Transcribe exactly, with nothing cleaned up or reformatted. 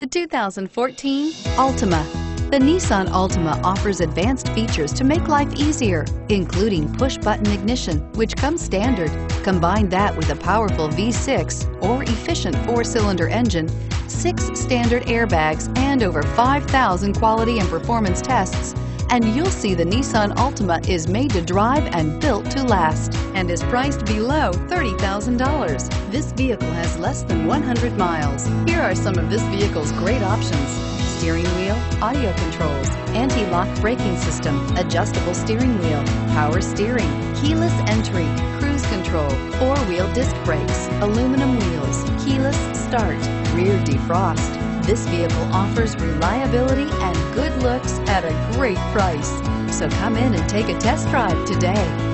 The two thousand fourteen Altima. The Nissan Altima offers advanced features to make life easier, including push-button ignition, which comes standard. Combine that with a powerful V six or efficient four-cylinder engine, six standard airbags, and over five thousand quality and performance tests, and you'll see the Nissan Altima is made to drive and built to last, and is priced below thirty thousand dollars. This vehicle has less than one hundred miles. Here are some of this vehicle's great options: steering wheel audio controls, anti-lock braking system, adjustable steering wheel, power steering, keyless entry, cruise control, four-wheel disc brakes, aluminum wheels, keyless start, rear defrost. This vehicle offers reliability and good looks at a great price. So come in and take a test drive today.